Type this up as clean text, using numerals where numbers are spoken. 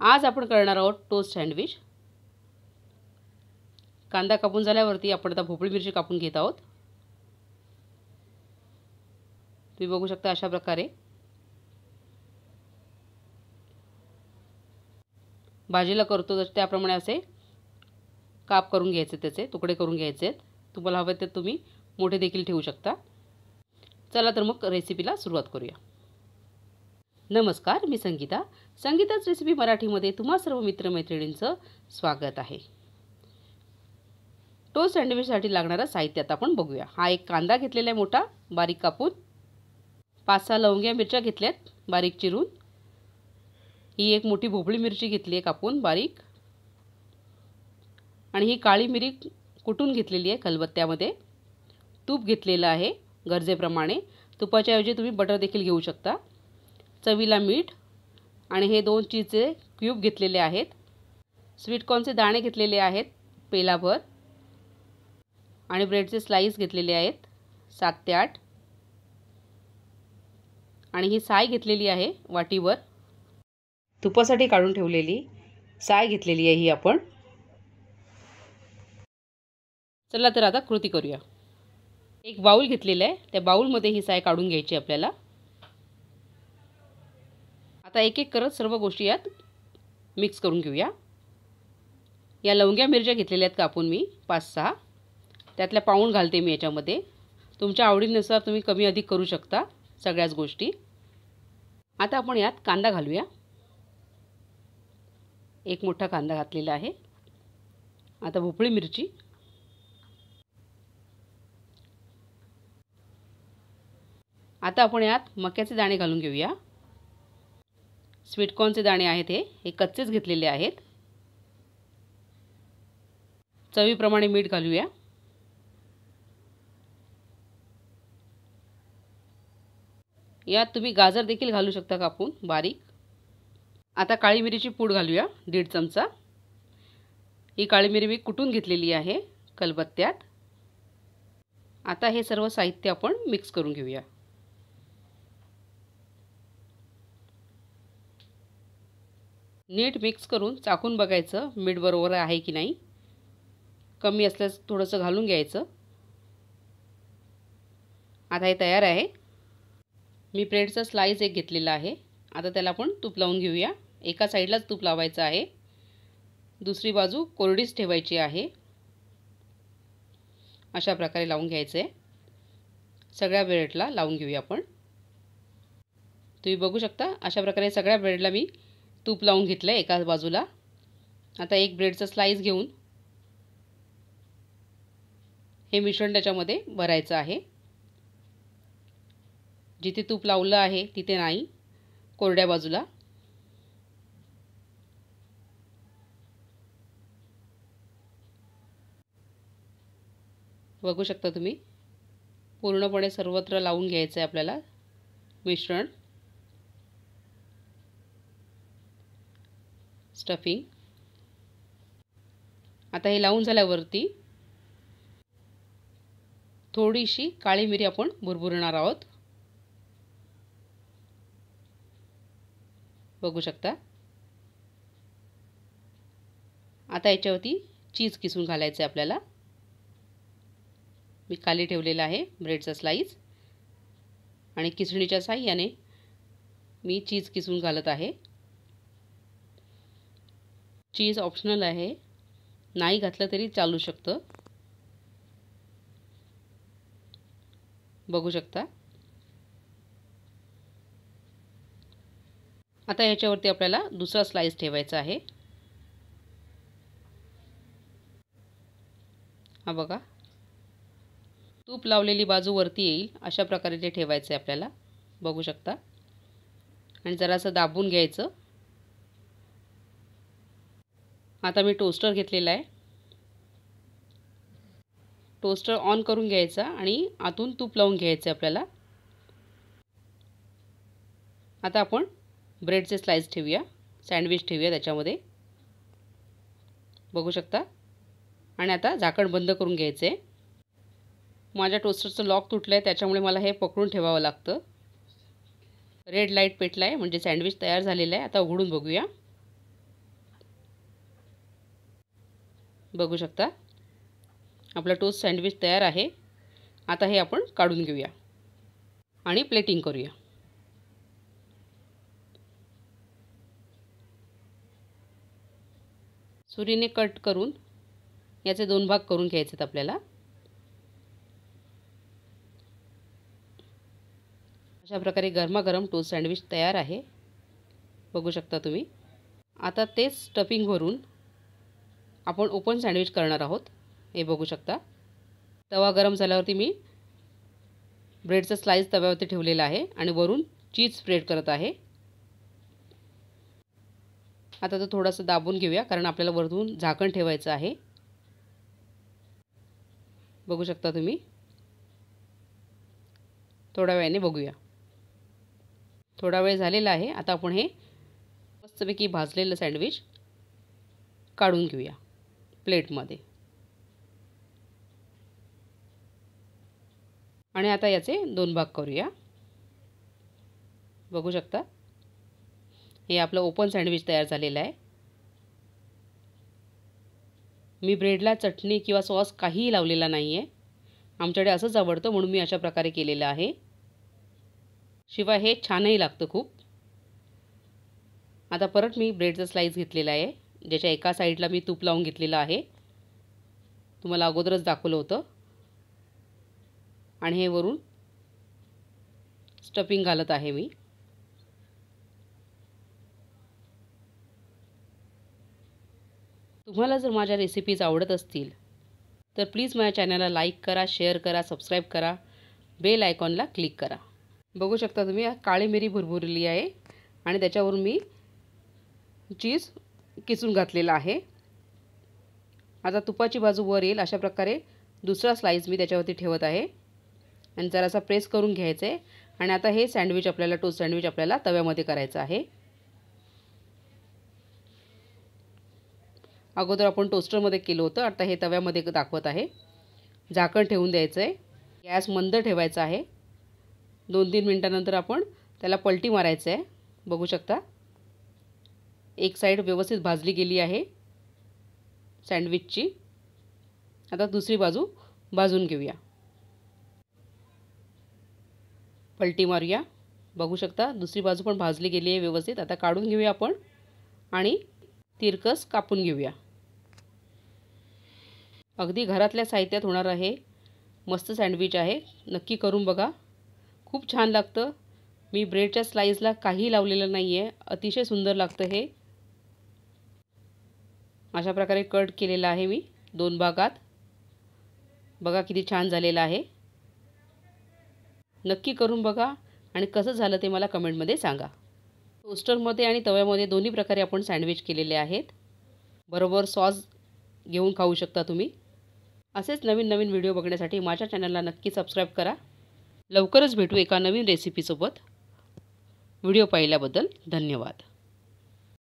आज आपण करणार आहोत टोस्ट सँडविच। कांदा कापून झाल्यावरती आपण आता भोपळी मिरची कापून घेत आहोत। तुम्ही बघू शकता अशा प्रकारे भाजीला करतो तसे त्याप्रमाणे असे काप करून घ्यायचे, त्याचे तुकडे करून घ्यायचे। तुम्हाला हवे ते तुम्ही मोठे देखील ठेवू शकता। चला तर मग रेसिपीला सुरुवात करूया। नमस्कार, मी संगीता, संगीताच रेसिपी मराठीमध्ये तुम्हा सर्व मित्रमैत्रिणींचं स्वागत आहे। टोस्ट सँडविचसाठी लागणारा साहित्य आता आपण बघूया। हा एक कांदा घेतलेला आहे मोठा बारीक कापून, 5-6 लवंग्या मिरच्या घेतल्यात बारीक चिरून, ही एक मोठी भोपळी मिरची घेतली आहे कापून बारीक, आणि ही काळी मिरी कुटून घेतलेली आहे खलबत्त्यामध्ये। तूप घेतलेलं आहे गरजेप्रमाणे, तुपाच्याऐवजी तुम्ही बटर देखील घेऊ शकता। चवीला मीठ, आणि हे 2 चीजचे क्यूब घेतलेले आहेत। स्वीटकॉर्नचे दाणे घेतलेले आहेत पेलाभर, आणि ब्रेडचे स्लाइस घेतलेले आहेत 7 ते 8, आणि ही साय घेतलेली आहे वाटीवर, तुपासाठी काढून ठेवलेली साय घेतलेली आहे ही आपण। चला तर आता कृती करूया। एक बाउल घेतलेला आहे, त्या बाउलमध्ये ही साय काढून घ्यायची आपल्याला। आता एक एक करत सर्व गोष्टी यात मिक्स करून घेऊया। या लवंग्या मिरच्या घेतलेल्या आहेत कापून मी 5-6, त्यातल्या पाऊण घालते मी याच्यामध्ये। तुमच्या आवडीनुसार तुम्ही कमी अधिक करू शकता सगळ्याच गोष्टी। आता आपण यात कांदा घालूया, एक मोठा कांदा घातलेला आहे। आता भोपळी मिरची, आता आपण यात मक्याचे दाणे घालून घेऊया। स्वीटकॉर्नचे दाणे आहेत हे कच्चेच घेतलेले आहेत। चवीप्रमाणे मीठ घालूया, यात तुम्ही गाजर देखील घालू शकता कापून बारीक। आता काळी मिरीची पूड घालूया 1.5 चमचा, ही काळी मिरी मी कुटून घेतलेली आहे खलबत्त्यात। आता हे सर्व साहित्य आपण मिक्स करून घेऊया। नीट मिक्स करून चाकून बघायचं मीठ बरोबर आहे की नाही, कमी असल्यास थोडंसं घालून घ्यायचं। आता हे तयार आहे। मी ब्रेडचा स्लाइस एक घेतलेला आहे। आता त्याला आपण तूप लावून घेऊया। एका साईडलाच तूप लावायचं आहे, दुसरी बाजू कोरडीच ठेवायची आहे। अशा प्रकारे लावून घ्यायचं आहे, सगळ्या ब्रेडला लावून घेऊया आपण। तुम्ही बघू शकता अशा प्रकारे सगळ्या ब्रेडला मी तूप लावून घेतलं आहे एका बाजूला। आता एक ब्रेडचा स्लाइस घेऊन हे मिश्रण त्याच्यामध्ये भरायचं आहे। जिथे तूप लावलं आहे तिथे नाही, कोरड्या बाजूला। बघू शकता तुम्ही पूर्णपणे सर्वत्र लावून घ्यायचं आहे आपल्याला मिश्रण, स्टफिंग। आता हे लावून झाल्यावरती थोडीशी काळी मिरी आपण भुरभुरणार आहोत, बघू शकता। आता याच्यावरती चीज किसून घालायचं आहे आपल्याला। मी खाली ठेवलेला आहे ब्रेडचा स्लाइस, आणि किसणीच्या साह्याने मी चीज किसून घालत आहे। चीज ऑप्शनल आहे, नाही घातलं तरी चालू शकतं, बघू शकता। आता याच्यावरती आपल्याला दुसरा स्लाइस ठेवायचा आहे, हा बघा। तूप लावलेली बाजू वरती येईल अशा प्रकारे ते ठेवायचं आहे आपल्याला, बघू शकता। आणि जरासं दाबून घ्यायचं। आता मी टोस्टर घेतलेला आहे, टोस्टर ऑन करून घ्यायचा, आणि आतून तूप लावून घ्यायचं आपल्याला। आता आपण ब्रेडचे स्लाइस ठेवूया, सँडविच ठेवूया त्याच्यामध्ये, बघू शकता। आणि आता झाकण बंद करून घ्यायचं आहे। माझ्या टोस्टरचं लॉक तुटलं आहे त्याच्यामुळे मला हे पकडून ठेवावं लागतं। रेड लाईट पेटला आहे म्हणजे सँडविच तयार झालेलं आहे। आता उघडून बघूया। बघू शकता आपला टोस्ट सैंडविच तयार आहे। आता हे आपण काढून घेऊया आणि प्लेटिंग करूया। सुरीने कट करून याचे दोन भाग करून घ्यायचेत आपल्याला। अशा प्रकारे गरमागरम टोस्ट सैंडविच तयार आहे, बघू शकता तुम्ही। आता तेच स्टफिंग भरून आपण ओपन सैंडविच करणार आहोत, हे बघू शकता। तवा गरम झाल्यावरती मी ब्रेडचा स्लाइस तव्यावरती ठेवलेला आहे आणि वरून चीज स्प्रेड करत आहे। आता तो थोडासा दाबून घेऊया कारण आपल्याला वरतून झाकण ठेवायचं आहे, बघू शकता तुम्ही। थोड्या वेळाने बघूया, थोडा वेळ झालेला आहे। आता आपण हे मस्तपैकी भाजलेलं सँडविच काढून घेऊया प्लेटमध्ये आणि आता याचे दोन भाग करूया, बघू शकता। हे आपलं ओपन सैंडविच तयार झालेलं आहे। मी ब्रेडला चटणी किंवा सॉस काहीही लावलेला नाही आहे, आमच्याकडे असंच आवडतं म्हणून मी अशा प्रकारे केलेलं आहे। शिवाय हे छानही लागतं खूप। आता परत मी ब्रेडचा स्लाइस घेतलेला आहे ज्याच्या एका साईडला मी तूप लावून घेतलेलं आहे, तुम्हाला अगोदरच दाखवलं होतं। आणि हे वरून स्टफिंग घालत आहे मी। तुम्हाला जर माझ्या रेसिपीज आवडत असतील तर प्लीज माझ्या चॅनलला लाईक करा, शेअर करा, सबस्क्राईब करा, बेल आयकॉनला क्लिक करा। बघू शकता तुम्ही काळी मिरी भुरभुरली आहे आणि त्याच्यावरून मी चीज किसून घातलेला आहे। आता तुपाची बाजू वर येईल अशा प्रकारे दुसरा स्लाइस मी त्याच्यावरती ठेवत आहे आणि जरासा प्रेस करून घ्यायचं आहे। आणि आता हे सँडविच आपल्याला टोस्ट सँडविच आपल्याला तव्यामध्ये करायचं आहे। अगोदर आपण टोस्टरमध्ये केलं होतं, आता हे तव्यामध्ये दाखवत आहे। झाकण ठेवून द्यायचं आहे, गॅस मंद ठेवायचा आहे। 2-3 मिनिटांनंतर आपण त्याला पलटी मारायचं आहे, बघू शकता। एक साईड व्यवस्थित भाजली गेली आहे सँडविचची, आता दुसरी बाजू भाजून घेऊया। पलटी मारूया, बघू शकता दुसरी बाजू पण भाजली गेली आहे व्यवस्थित। आता काढून घेऊया आपण आणि तिरकस कापून घेऊया। अगदी घरातल्या साहित्यात होणार आहे मस्त सँडविच आहे, नक्की करून बघा, खूप छान लागतं। मी ब्रेडच्या स्लाइसला काही लावलेलं नाही आहे, अतिशय सुंदर लागतं हे। अशा प्रकारे कट केलेला आहे मी दोन भागात, बघा किती छान झालेला आहे। नक्की करून बघा आणि कसं झालं ते मला कमेंटमध्ये सांगा। टोस्टरमध्ये आणि तव्यामध्ये दोन्ही प्रकारे आपण सँडविच केलेले आहेत, बरोबर सॉस घेऊन खाऊ शकता तुम्ही। असेच नवीन नवीन व्हिडिओ बघण्यासाठी माझ्या चॅनलला नक्की सबस्क्राईब करा। लवकरच भेटू एका नवीन रेसिपीसोबत। व्हिडिओ पाहिल्याबद्दल धन्यवाद।